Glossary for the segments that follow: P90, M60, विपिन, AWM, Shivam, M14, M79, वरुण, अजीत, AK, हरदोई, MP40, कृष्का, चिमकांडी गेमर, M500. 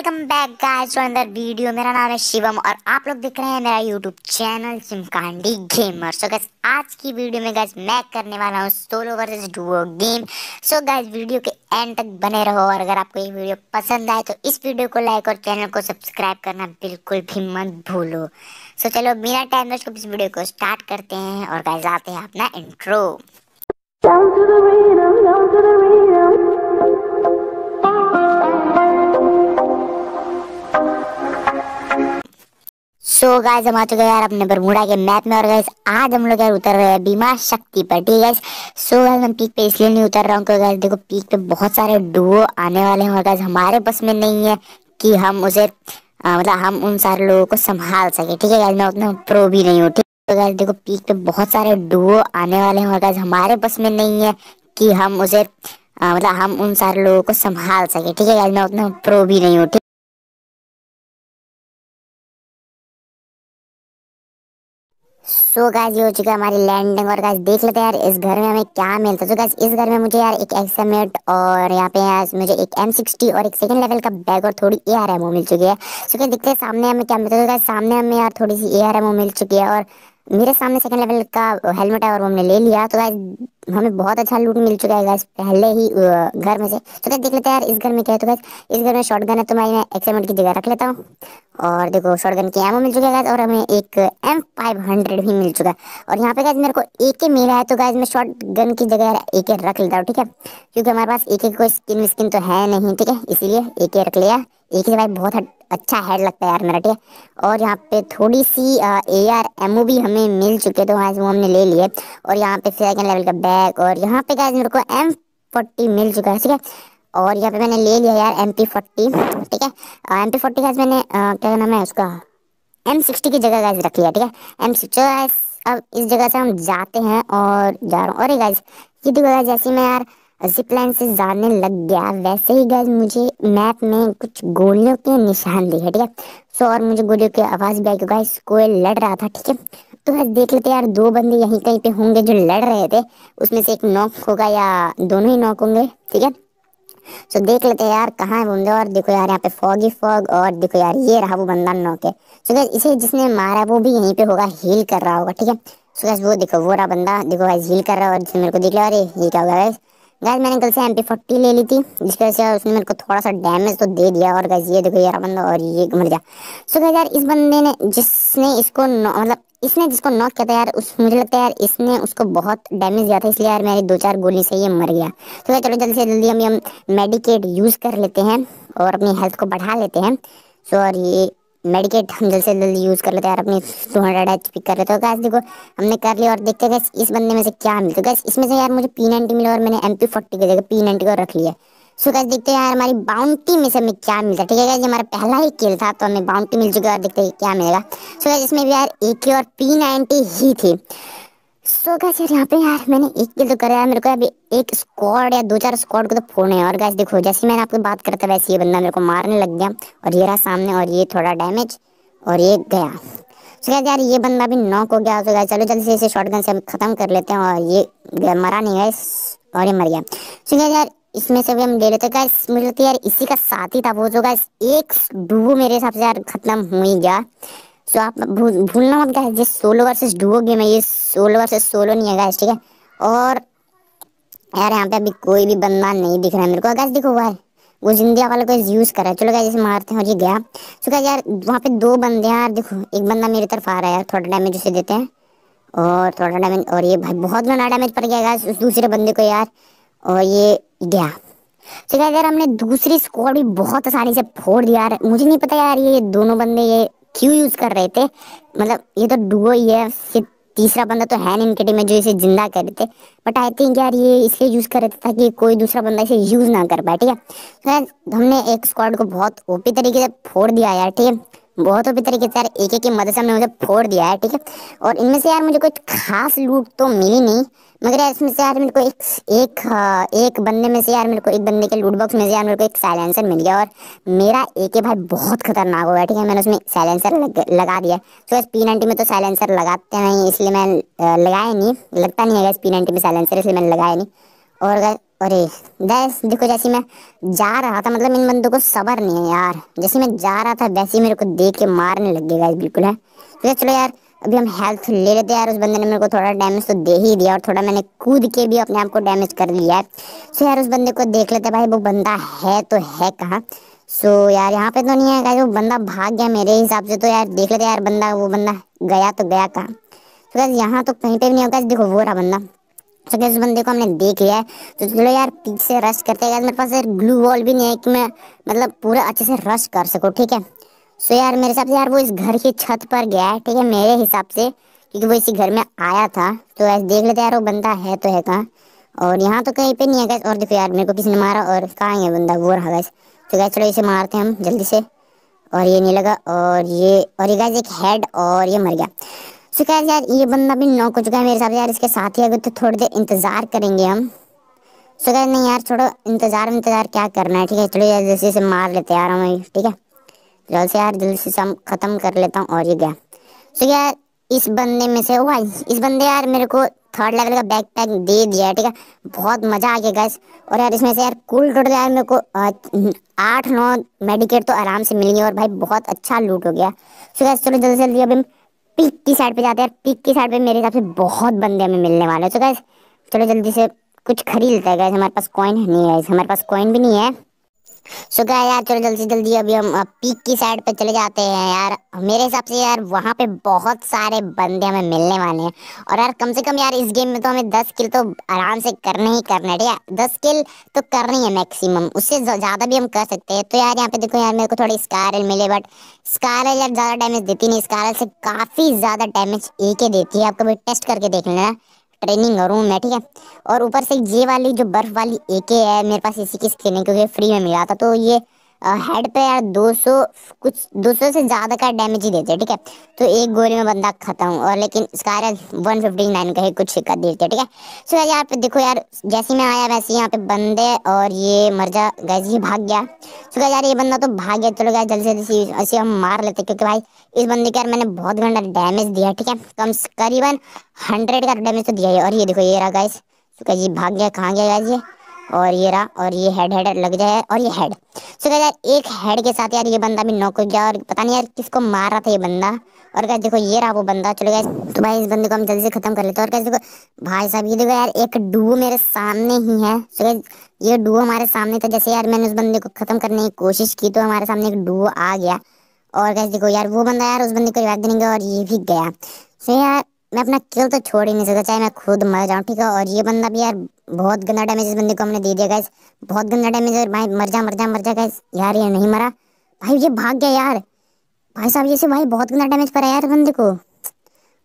Welcome back guys to another video. मेरा नाम है शिवम और आप लोग देख रहे हैं मेरा यूट्यूब चैनल चिमकांडी गेमर। सो गाइस आज की वीडियो में गाइस मैं करने वाला हूँ solo versus duo game. So guys video के एंड तक बने रहो और अगर आपको ये वीडियो पसंद आए तो इस वीडियो को लाइक और चैनल को सब्सक्राइब करना बिल्कुल भी मत भूलो। सो चलो बिना टाइम वेस्ट इस वीडियो को स्टार्ट करते हैं और गाइस आते हैं अपना इंट्रो। सो गाइस हम आ चुके यार अपने बरमूडा के मैप में और गाइस आज हम लोग यार उतर रहे हैं बीमा शक्ति पर, ठीक है। सो गाइस मैं पीक पे इसलिए नहीं उतर रहा हूँ क्योंकि गाइस देखो पीक पे बहुत सारे डुओ आने वाले हैं और गाइस हमारे बस में नहीं है कि हम उसे मतलब हम उन सारे लोगों को संभाल सके, ठीक है। गाइस मैं उतना प्रो भी नहीं हूँ, ठीक है। तो गाइस देखो पीक पे बहुत सारे डुओ आने वाले हैं और गाइस हमारे बस में नहीं है कि हम उसे मतलब हम उन सारे लोगों को संभाल सके, ठीक है। गाइस मैं उतना प्रो भी नहीं हूँ। सो गाइस ये हो चुका है हमारी लैंडिंग और गाइस देख लेते हैं यार इस घर में हमें क्या मिलता है। तो गाइस इस घर में मुझे यार एक एक्समेट और यहाँ पे यार मुझे एक M60 और एक सेकंड लेवल का बैग और थोड़ी ARMO मिल चुकी है। सो गाइस देखते हैं सामने हमें क्या मिलता है। तो गाइस सामने हमें यार थोड़ी सी ARMO मिल चुकी है और मेरे सामने सेकंड लेवल का हेलमेट है और वो हमने ले लिया। तो गाइस हमें बहुत अच्छा लूट मिल चुका है गाइस पहले ही घर में से। तो गाइस देख लेते हैं यार इस घर में क्या है। तो गाइस इस घर में शॉटगन है तो मैं एक्सएमएट की जगह रख लेता हूँ और देखो शॉटगन की एमो मिल चुकी है गाइस और हमें एक M500 भी मिल चुका है। और यहाँ पे गाइस मेरे को AK मिला है तो गाइस मैं शॉटगन की जगह AK रख लेता हूँ, ठीक है, क्योंकि हमारे पास AK कोई स्किन विस्किन तो है नहीं, ठीक है, इसीलिए AK रख लिया। AK से भाई बहुत अच्छा हेड लगता है यार मेरा, ठीक है। और यहाँ पे थोड़ी सी ARMO भी हमें मिल चुके तो गाइस वो हमने ले लिए। और यहाँ पे सेकंड लेवल का बैग और यहाँ पे गाइस मेरे को M40 मिल चुका है, ठीक है। और यहाँ पे मैंने ले लिया यार MP40, ठीक है। MP40 गाइस मैंने क्या नाम है उसका M60 की जगह गाइस रख लिया, ठीक है, M60। अब इस जगह से हम जाते हैं और जा रहा हूँ। और गाइस ये देखो गाइस जैसे मैं यार जिप लाइन से जाने लग गया वैसे ही गाइस मुझे मैप में कुछ गोलियों के निशान दिखे, ठीक है। सो और मुझे गोलियों की आवाज़ भी आई क्योंकि गाइस कोई लड़ रहा था, ठीक है। तो गाइस देख लेते हैं यार दो बंदे यहीं कहीं पे होंगे जो लड़ रहे थे, उसमें से एक नॉक होगा या दोनों ही नॉक होंगे, ठीक है। सो देख लेते हैं यार कहाँ है बंदे। और देखो यार यहाँ पे फॉग ही फॉग और देखो यार ये रहा वो बंदा नॉक है। सो गाइस इसे जिसने मारा वो भी यहीं पे होगा, हील कर रहा होगा, ठीक है। सो गाइस वो देखो वो रहा बंदा, देखो गाइस हील कर रहा है और जिसने मेरे को दिख रहा है अरे ये क्या होगा गाइस। गाइस मैंने गलती से MP40 ले ली थी जिसकी वजह से उसने मेरे को थोड़ा सा डैमेज तो दे दिया। और गाइस ये देखो यार बंदा और ये मर गया। सो गाइस यार इस बंदे ने जिसने इसको मतलब इसने जिसको नॉक किया था यार उस मुझे लगता है यार इसने उसको बहुत डैमेज दिया था, इसलिए यार मेरी 2-4 गोली से ये मर गया। तो चलो जल्दी से जल्दी हम मेडिकेट यूज़ कर लेते हैं और अपनी हेल्थ को बढ़ा लेते हैं। सो और ये मेडिकेट हम जल्द से जल्द यूज़ कर लेते हैं यार अपनी 200 HP कर लेते हैं। गाइस देखो हमने कर लिया और देखते हैं गाइस इस बंदे में से क्या मिलता है। गाइस इसमें से यार मुझे P90 मिला और मैंने MP40 की जगह P90 को रख लिया। सो गाइस देखते हैं यार हमारी बाउंटी में से हमें क्या मिलता है, ठीक है। गाइस हमारा पहला ही किल था तो हमें बाउंटी मिल चुकी है और देखते हैं क्या मिलेगा। सो गाइस इसमें भी यार AK और P90 ही थी। सो गाइस यार यहाँ पे यार मैंने एक किल तो करा है, मेरे को अभी एक स्क्वाड या 2-4 स्क्वाड को तो फोन है। और गाइस देखो जैसे मैंने आपको बात करता वैसे ये बंदा मेरे को मारने लग गया और ये रहा सामने और ये थोड़ा डैमेज और ये गया। सो गाइस यार ये बंदा भी नॉक हो गया। सो गाइस चलो जल्दी से इसे शॉटगन से हम खत्म कर लेते हैं और ये मरा नहीं गाइस और ये मर गया। सो गाइस यार इसमें से भी हम ले लेते हैं। गाइस मुझे लगता है यार इसी का साथी था वो। सो गाइस एक डुओ मेरे हिसाब से यार खत्म हो ही गया। सो आप भूलना मत गाइस ये सोलो वर्सेस डुओ गेम है, ये सोलो वर्सेस सोलो नहीं है गाइस, ठीक है। और यार यहाँ पे अभी कोई भी बंदा नहीं दिख रहा है मेरे को। गाइस देखो भाई वो जिंदा वाले को यूज़ कर रहा है। चलो गाइस इसे मारते हैं और ये गया। सो गाइस यार वहाँ पे दो बंदे हैं यार, देखो एक बंदा मेरी तरफ आ रहा है यार, थोड़ा डैमेज उसे देते हैं और थोड़ा डैमेज और ये भाई बहुत घना डैमेज पड़ गया गाइस उस दूसरे बंदे को यार और ये गया। सो गाइस यार हमने दूसरी स्क्वाड भी बहुत आसानी से फोड़ दिया यार। मुझे नहीं पता यार ये दोनों बंदे ये क्यों यूज़ कर रहे थे, मतलब ये तो डुओ ही है, तीसरा बंदा तो है नहीं इनके टीम में जो इसे जिंदा कर रहे थे, बट आई थिंक यार ये इसलिए यूज़ कर रहे थे ताकि कोई दूसरा बंदा इसे यूज़ ना कर पाए, ठीक है। तो हमने एक स्क्वाड को बहुत ओपी तरीके से फोड़ दिया यार, ठीक है, बहुत ओपी तरीके से यार AK की मदद से हमने उसे फोड़ दिया है, ठीक है। और इनमें से यार मुझे कोई खास लूट तो मिली नहीं, मगर यार इसमें से यार मेरे को एक बंदे में से यार मेरे को एक बंदे के लूट बॉक्स में से यार मेरे को एक साइलेंसर मिल गया और मेरा AK भाई बहुत खतरनाक हो गया, ठीक है। मैंने उसमें साइलेंसर लगा दिया। सो गाइस P90 में तो साइलेंसर लगाते नहीं इसलिए मैं लगाया नहीं, लगता नहीं है गाइस P90 में साइलेंसर, इसलिए मैंने लगाया नहीं। और अरे वैसे देखो, जैसे मैं जा रहा था, मतलब इन बंदों को सबर नहीं है यार। जैसे मैं जा रहा था वैसे ही मेरे को देख के मारने लग गए बिल्कुल है। तो चलो यार अभी हम हेल्थ ले लेते हैं यार। उस बंदे ने मेरे को थोड़ा डैमेज तो दे ही दिया और थोड़ा मैंने कूद के भी अपने आप को डैमेज कर लिया है। सो यार उस बंदे को देख लेते भाई, वो बंदा है तो है कहाँ। सो यार यहाँ पे तो नहीं है गाइस, वो बंदा भाग गया मेरे हिसाब से। तो यार देख लेते यार बंदा, वो बंदा गया तो गया कहाँ। तो गाइस यहाँ तो कहीं पे भी नहीं होगा। देखो वो रहा बंदा। तो गाइस उस बंदे को हमने देख लिया है। तो चलो यार पीछे रश करते हैं। मेरे पास यार ग्लू वॉल भी नहीं है कि मैं मतलब पूरा अच्छे से रश कर सकूँ, ठीक है। सो यार मेरे हिसाब से यार वो इस घर की छत पर गया है, ठीक है, मेरे हिसाब से, क्योंकि वो इसी घर में आया था। तो ऐसे देख लेते यार वो बंदा है तो है कहाँ। और यहाँ तो कहीं पे नहीं है गैस। और देखो यार मेरे को किसी ने मारा और कहाँ है बंदा, वो रहा गैस। तो गैस चलो इसे मारते हैं हम जल्दी से। और ये नहीं लगा, और ये गैस एक हेड, और ये मर गया। सो गैस यार ये बंदा भी नॉक हो चुका है मेरे हिसाब से। यार इसके साथ ही अगर तो थोड़ी देर इंतज़ार करेंगे हम। सो गैस नहीं यार छोड़ो, इंतज़ार क्या करना है, ठीक है। चलो यार जैसे इसे मार लेते यार हम, ठीक है। जल्द से यार जल्दी से ख़त्म कर लेता हूँ। और ये गया। सो यार इस बंदे में से हुआ, इस बंदे यार मेरे को थर्ड लेवल का बैकपैक दे दिया है, ठीक है। बहुत मज़ा आ गया गाइस। और यार इसमें से यार कुल टोटल यार मेरे को 8-9 मेडिकेट तो आराम से मिलेंगे। और भाई बहुत अच्छा लूट हो गया। सो यार चलो जल्दी से जल्दी अब हम पिक की साइड पे जाते हैं। यार पिक की साइड पर मेरे हिसाब से बहुत बंदे हमें मिलने वाले हैं। सो गाइस चलो जल्दी से कुछ खरीद लेते हैं गाइस। हमारे पास कॉइन नहीं है, हमारे पास कॉइन भी नहीं है। सो गाइस यार चलो जल्दी से जल्दी अभी हम पीक की साइड पे चले जाते हैं। यार मेरे हिसाब से यार वहाँ पे बहुत सारे बंदे हमें मिलने वाले हैं। और यार कम से कम यार इस गेम में तो हमें 10 किल तो आराम से करने ही करना है, ठीक है। 10 किल तो करनी है मैक्सिमम, उससे ज़्यादा भी हम कर सकते हैं। तो यार यहाँ पे देखो यार मेरे को थोड़ी स्कार मिले, बट स्कार यार ज़्यादा डैमेज देती नहीं। स्कार से काफ़ी ज़्यादा डैमेज AK देती है। आप कभी टेस्ट करके देख लेना, ट्रेनिंग रूम में, ठीक है। और ऊपर से ये वाली जो बर्फ़ वाली AK है मेरे पास, इसी की स्किन है क्योंकि फ्री में मिला था। तो ये हेड पे यार 200 से ज़्यादा का डैमेज ही देते हैं, ठीक है। तो एक गोली में बंदा ख़त्म। और लेकिन स्कार 159 का ही कुछ का देते हैं, ठीक है। सो यार यहाँ पे देखो यार जैसे मैं आया वैसे यहाँ पे बंदे, और ये मर्जा गैस, ये भाग गया। सो यार ये बंदा तो भाग गया। चलो यार जल्दी से ऐसे हम मार लेते, क्योंकि भाई इस बंदे के यार मैंने बहुत गंदा डैमेज दिया, ठीक है। कम करीबन 100 का डैमेज तो दिया है। और ये देखो ये रहा गाइस। सो ये भाग गया, कहाँ गया गाइस ये, और ये रहा। और ये हेड लग जाए, और ये हेड। सो यार एक हेड के साथ यार ये बंदा भी नॉक हो गया। और पता नहीं यार किसको मार रहा था ये बंदा। और गाइस देखो ये रहा वो बंदा। चलो गाइस तो भाई इस बंदे को हम जल्दी से ख़त्म कर लेते हैं। और गाइस देखो भाई साहब ये देखो यार एक डुओ मेरे सामने ही है। सो गाइस ये डुओ हमारे सामने था। जैसे यार मैंने उस बंदे को ख़त्म करने की कोशिश की तो हमारे सामने एक डुओ आ गया। और गाइस देखो यार वो बंदा यार उस बंदे को रिवाइव देंगे, और ये भी गया। सो यार मैं अपना किल तो छोड़ ही नहीं सकता, चाहे मैं खुद मर जाऊँ, ठीक है। और ये बंदा भी यार बहुत गंदा डैमेज इस बंदे को हमने दे दिया गाइस, बहुत गंदा डैमेज। और भाई मर जा गाइस। यार ये नहीं मरा भाई, ये भाग गया यार। भाई साहब ये से भाई बहुत गंदा डैमेज पड़ा यार बंदे को।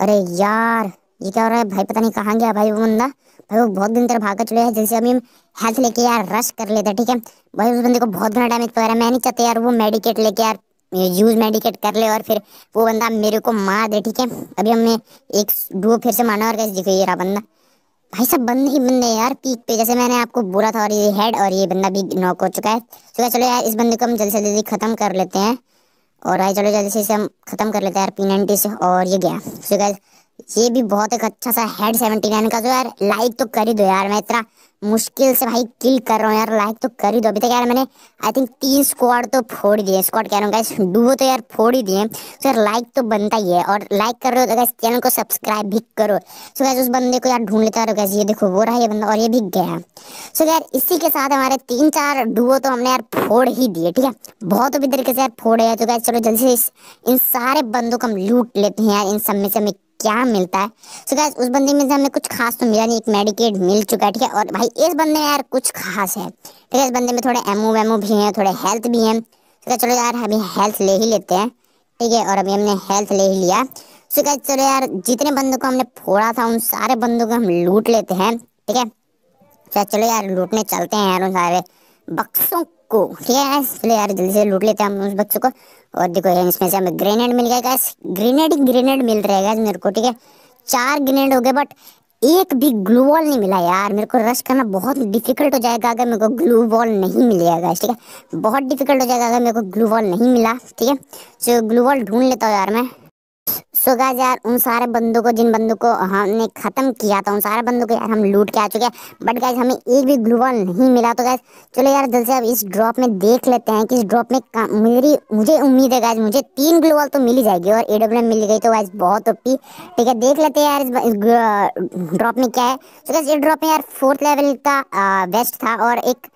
अरे यार ये क्या हो रहा है भाई, पता नहीं कहाँ गया भाई वो बंदा। भाई वो बहुत दिन तक भागा। चलो यार जैसे अभी हम हेल्थ लेके यार रश कर लेते हैं, ठीक है। भाई उस बंदे को बहुत गंदा डैमेज पड़ रहा है। मैं नहीं चाहता यार वो मेडिकेट लेके यार यूज़ मेडिकेट कर ले और फिर वो बंदा मेरे को मार दे, ठीक है। अभी हमने एक डुओ फिर से मारना। और गाइस देखो ये रहा बंदा। भाई सब बंदे ही बंदे यार पीक पे, जैसे मैंने आपको बोला था। और ये हेड, और ये बंदा भी नॉक हो चुका है। तो चलो यार इस बंदे को हम जल्दी से जल्दी ख़त्म कर लेते हैं। और भाई चलो जल्दी से इसे हम ख़त्म कर लेते हैं यार P90 से। और ये गया। सो गाइस ये भी बहुत एक अच्छा सा हेड 79 का। तो यार लाइक तो कर ही दो यार, मैं इतना मुश्किल से भाई किल कर रहा हूँ यार, लाइक तो कर ही दो। अभी तक यार मैंने आई थिंक 3 स्क्वाड तो फोड़ दिए, स्क्वाड कह रहा हूँ गाइस, डुओ तो यार फोड़ ही दिए। तो यार लाइक तो बनता ही है, और लाइक कर रहे हो तो गाइस चैनल को सब्सक्राइब भी करो। सो गाइस उस बंदे को यार ढूंढ लेता है। गाइस ये देखो वो रहा ये बंदा, और ये भी गया। सो यार इसी के साथ हमारे 3-4 डुओ तो हमने यार फोड़ ही दिए, ठीक है। बहुत अभी तरीके से यार फोड़े हैं। तो गाइस चलो जल्दी से इन सारे बंदों को हम लूट लेते हैं यार। इन सब में से हमें क्या मिलता है। सो गाइस उस बंदे में से हमें कुछ खास तो मिला नहीं, एक मेडिकेट मिल चुका है, ठीक है। और भाई इस बंदे में यार कुछ खास है, ठीक है। इस बंदे में थोड़े एमओ भी हैं, थोड़े हेल्थ भी हैं। सो गाइस चलो यार अभी हेल्थ ले ही लेते हैं, ठीक है। और अभी हमने हेल्थ ले ही लिया। सो गाइस चलो यार जितने बंदों को हमने फोड़ा था उन सारे बंदों को हम लूट लेते हैं, ठीक है। सो चलो यार लूटने चलते हैं यार उन सारे बक्सों को, ठीक है। चलो यार जल्दी से लूट लेते हैं हम उस बक्सों को। और देखो यार इसमें से हमें ग्रेनेड मिल गया गाइस, ग्रेनेड मिल रहा है गाइस मेरे को, ठीक है। 4 ग्रेनेड हो गए, बट एक भी ग्लू वॉल नहीं मिला यार मेरे को। रश करना बहुत डिफिकल्ट हो जाएगा अगर मेरे को ग्लू वॉल नहीं मिलेगा गाइस, ठीक है। बहुत डिफिकल्ट हो जाएगा अगर मेरे को ग्लू वॉल नहीं मिला, ठीक है। सो ग्लू वॉल ढूंढ लेता हूँ यार मैं। सो गाइस यार उन सारे बंदों को जिन बंदों को हमने ख़त्म किया था उन सारे बंदों को यार हम लूट के आ चुके हैं, बट गाइस हमें एक भी ग्लू बॉल नहीं मिला। तो गाइस चलो यार जल्द से अब इस ड्रॉप में देख लेते हैं कि इस ड्रॉप में मुझे उम्मीद है गाइस मुझे 3 ग्लू बॉल तो मिल ही जाएगी और AWM मिल गई तो गाइस बहुत ओपी। ठीक है देख लेते हैं यार इस ड्रॉप में क्या है। तो गाइस इस ड्रॉप में यार 4th लेवल का वेस्ट था और एक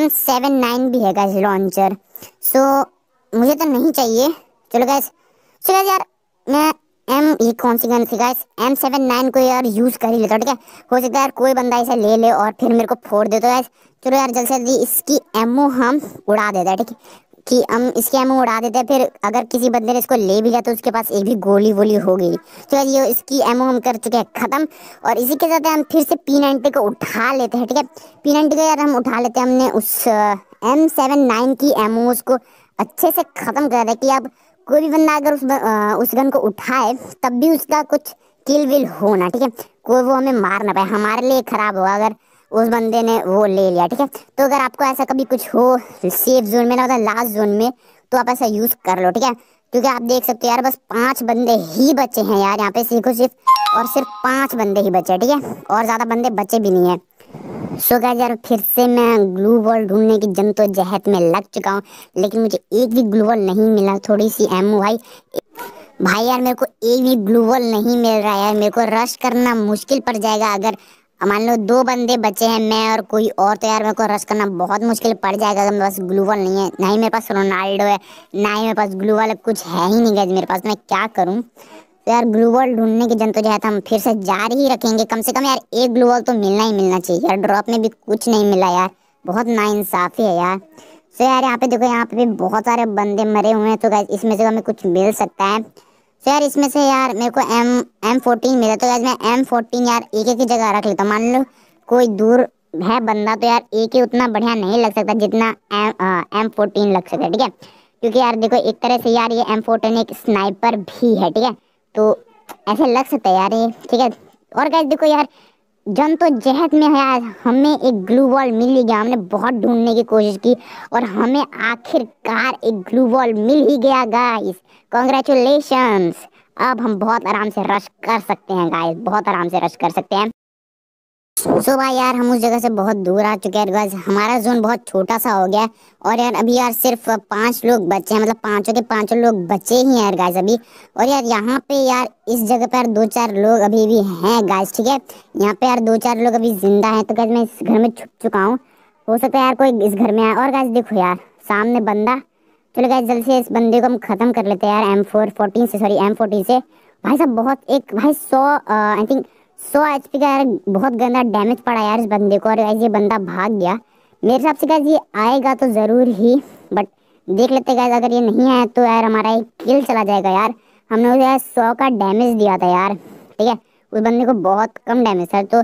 M79 भी है गाइस लॉन्चर। सो मुझे तो नहीं चाहिए। चलो गाइस यार मैं ये कौन सी गन थी गाइस M79 को यार यूज़ कर ही लेता हूँ। ठीक है हो सकता है यार कोई बंदा इसे ले ले और फिर मेरे को फोड़ दे। तो गाइस चलो यार जल्दी से जल्दी इसकी एमओ हम उड़ा देते हैं। ठीक है कि हम इसकी एमओ उड़ा देते हैं, फिर अगर किसी बंदे ने इसको ले भी लिया तो उसके पास एक भी गोली वोली होगी। तो यार ये इसकी एमओ हम कर चुके हैं ख़त्म और इसी के साथ हम फिर से P90 को उठा लेते हैं। ठीक है P90 को यार हम उठा लेते हैं। हमने उस M79 की एमओ उसको अच्छे से ख़त्म कर दिया कि अब कोई भी बंदा अगर उस गन को उठाए तब भी उसका कुछ किल विल होना। ठीक है कोई वो हमें मार ना पाए, हमारे लिए ख़राब होगा अगर उस बंदे ने वो ले लिया। ठीक है तो अगर आपको ऐसा कभी कुछ हो सेफ जोन में ना मतलब लास्ट जोन में तो आप ऐसा यूज़ कर लो। ठीक है क्योंकि आप देख सकते हो यार बस 5 बंदे ही बचे हैं यार यहाँ पे, सिर्फ और सिर्फ 5 बंदे ही बचे हैं। ठीक है और ज़्यादा बंदे बचे भी नहीं हैं। सो गाइस यार फिर से मैं ग्लू बॉल ढूंढने की जद्दोजहद में लग चुका हूँ लेकिन मुझे एक भी ग्लू बॉल नहीं मिला। थोड़ी सी एमओ भाई यार मेरे को एक भी ग्लू बॉल नहीं मिल रहा है यार। मेरे को रश करना मुश्किल पड़ जाएगा अगर मान लो 2 बंदे बचे हैं मैं और कोई और, तो यार मेरे को रश करना बहुत मुश्किल पड़ जाएगा अगर मेरे पास ग्लू बॉल नहीं है। ना ही मेरे पास रोनाल्डो है, ना ही मेरे पास ग्लू बॉल, कुछ है ही नहीं गाइस मेरे पास। मैं क्या करूँ। तो यार ग्लू बॉल ढूंढने की जद्दोजहद हम फिर से जारी ही रखेंगे। कम से कम यार एक ग्लू बॉल तो मिलना ही मिलना चाहिए यार। ड्रॉप में भी कुछ नहीं मिला यार, बहुत नाइंसाफ़ी है यार। सो यार यहाँ पे देखो यहाँ पे भी बहुत सारे बंदे मरे हुए हैं। तो गाइस इसमें से हमें कुछ मिल सकता है। सो यार इसमें से यार मेरे को M14 मिला। तो गाइस मैं M14 यार AK की जगह रख लेता हूँ। मान लो कोई दूर है बंदा तो यार AK उतना बढ़िया नहीं लग सकता जितना M14 लग सकता है। ठीक है क्योंकि यार देखो एक तरह से यार ये M14 एक स्नाइपर भी है। ठीक है तो ऐसे लग सकता है यार ये। ठीक है और गाइस देखो यार जद्दोजहद में है यार, हमें एक ग्लू बॉल मिल गया। हमने बहुत ढूंढने की कोशिश की और हमें आखिरकार एक ग्लू बॉल मिल ही गया गाइस। कॉन्ग्रेचुलेशंस। अब हम बहुत आराम से रश कर सकते हैं गाइस, बहुत आराम से रश कर सकते हैं। सो भाई यार हम उस जगह से बहुत दूर आ चुके हैं गाइस, हमारा जोन बहुत छोटा सा हो गया है और यार अभी यार सिर्फ 5 लोग बचे हैं, मतलब 5 के 5 लोग बचे ही हैं यार गाइस अभी। और यार यहाँ पे यार इस जगह पर 2-4 लोग अभी भी हैं गाइस। ठीक है यहाँ पे यार 2-4 लोग अभी जिंदा हैं। तो गाइस मैं इस घर में छुप चुका हूँ, हो सकता है यार कोई इस घर में आए। और गाइस देखो यार सामने बंदा। चलो गाइस जल्दी से इस बंदे को हम ख़त्म कर लेते हैं यार M14 से। भाई साहब बहुत एक भाई 100 आई थिंक 100 HP का यार बहुत गंदा डैमेज पड़ा यार इस बंदे को। और गाइस ये बंदा भाग गया मेरे हिसाब से। गाइस ये आएगा तो ज़रूर ही, बट देख लेते गाइस अगर ये नहीं आया तो यार हमारा एक किल चला जाएगा यार। हमने उसे यार 100 का डैमेज दिया था यार। ठीक है उस बंदे को बहुत कम डैमेज था। तो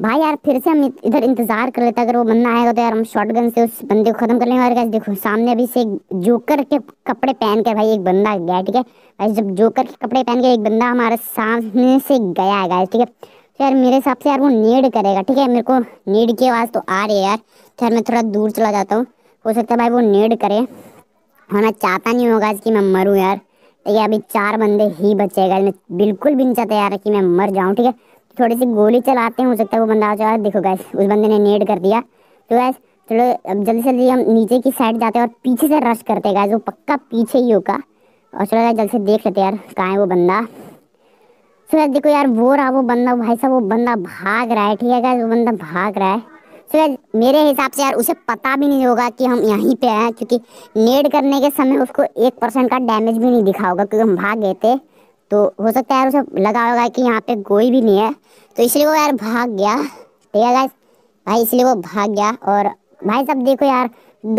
भाई यार फिर से हम इधर इंतज़ार कर लेते हैं, अगर वो बंदा आएगा तो यार हम शॉटगन से उस बंदे को ख़त्म कर लेंगे। और गाइस देखो सामने अभी से जोकर के कपड़े पहन के भाई एक बंदा गया। ठीक है भाई जब जोकर के कपड़े पहन के एक बंदा हमारे सामने से गया है गाइस। ठीक है तो यार मेरे हिसाब से यार वो नीड करेगा। ठीक है मेरे को नीड की आवाज़ तो आ रही है यार। तो यार मैं थोड़ा दूर चला जाता हूँ, हो सकता है भाई वो नीड करे और मैं चाहता नहीं होगा कि मैं मरूँ यार। ठीक है अभी 4 बंदे ही बचेगा, मैं बिल्कुल भी नहीं चाहता यार कि मैं मर जाऊँ। ठीक है थोड़ी सी गोली चलाते हैं, हो सकता है वो बंदा आ जाए। देखो गाइस उस बंदे ने नेड कर दिया। तो गाइस चलो अब जल्दी से जल्दी हम नीचे की साइड जाते हैं और पीछे से रश करते हैं गाइस, वो पक्का पीछे ही होगा। और चलो गाइस जल्दी से देख लेते हैं यार कहाँ है वो बंदा। सो यार देखो यार वो रहा वो बंदा। भाई साहब वो बंदा भाग रहा है। ठीक है गाइस वो बंदा भाग रहा है। सो यार मेरे हिसाब से यार उसे पता भी नहीं होगा कि हम यहीं पर आए, क्योंकि नेड करने के समय उसको 1% का डैमेज भी नहीं दिखा होगा क्योंकि हम भाग गए थे। तो हो सकता है यार उसे लगा होगा कि यहाँ पे कोई भी नहीं है तो इसलिए वो यार भाग गया। ठीक है गाइस भाई इसलिए वो भाग गया। और भाई साहब देखो यार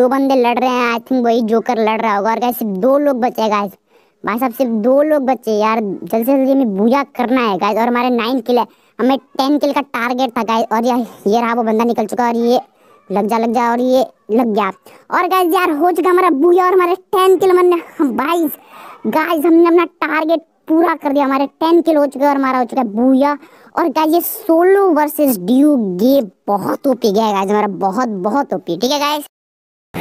2 बंदे लड़ रहे हैं, आई थिंक वही जोकर लड़ रहा होगा। और गाइस सिर्फ 2 लोग बचे हैं गाइस। भाई साहब सिर्फ 2 लोग बचे यार, जल्दी से जल्दी हमें बूझा करना है गाइस। और हमारे 9 किल है, हमें 10 किल का टारगेट था गाइस। और यार ये रहा वो बंदा निकल चुका और ये लग जा और ये लग गया। और गाइस यार हो चुका हमारा बूझा और हमारे 10 किल। गाइस हमने अपना टारगेट पूरा कर दिया, हमारे 10 किल हो चुके और हमारा हो चुका है बूया। और गाइस ये सोलो वर्सेस ड्यू गेम बहुत ओपी गया है गाइस, हमारा बहुत बहुत ओपी। ठीक है गाइस।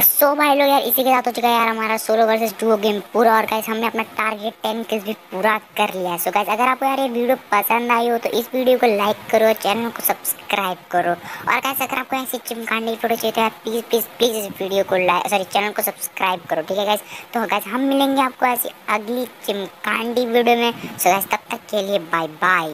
सो भाई लोग यार इसी के साथ हो चुका है यार हमारा सोलो वर्सेस डुओ गेम पूरा और गाइस हमने अपना टारगेट 10 किल्स भी पूरा कर लिया है। सो गाइस अगर आपको यार ये वीडियो पसंद आई हो तो इस वीडियो को लाइक करो, चैनल को सब्सक्राइब करो और गाइस अगर आपको ऐसी चिमकांडी की फोटो चाहिए तो यार प्लीज़ प्लीज़ प्लीज़ इस वीडियो को लाइक सॉरी चैनल को सब्सक्राइब करो, ठीक है गाइस। तो गाइस हम मिलेंगे आपको ऐसी अगली चिमकांडी वीडियो में। सो गाइस तब तक के लिए बाय बाय।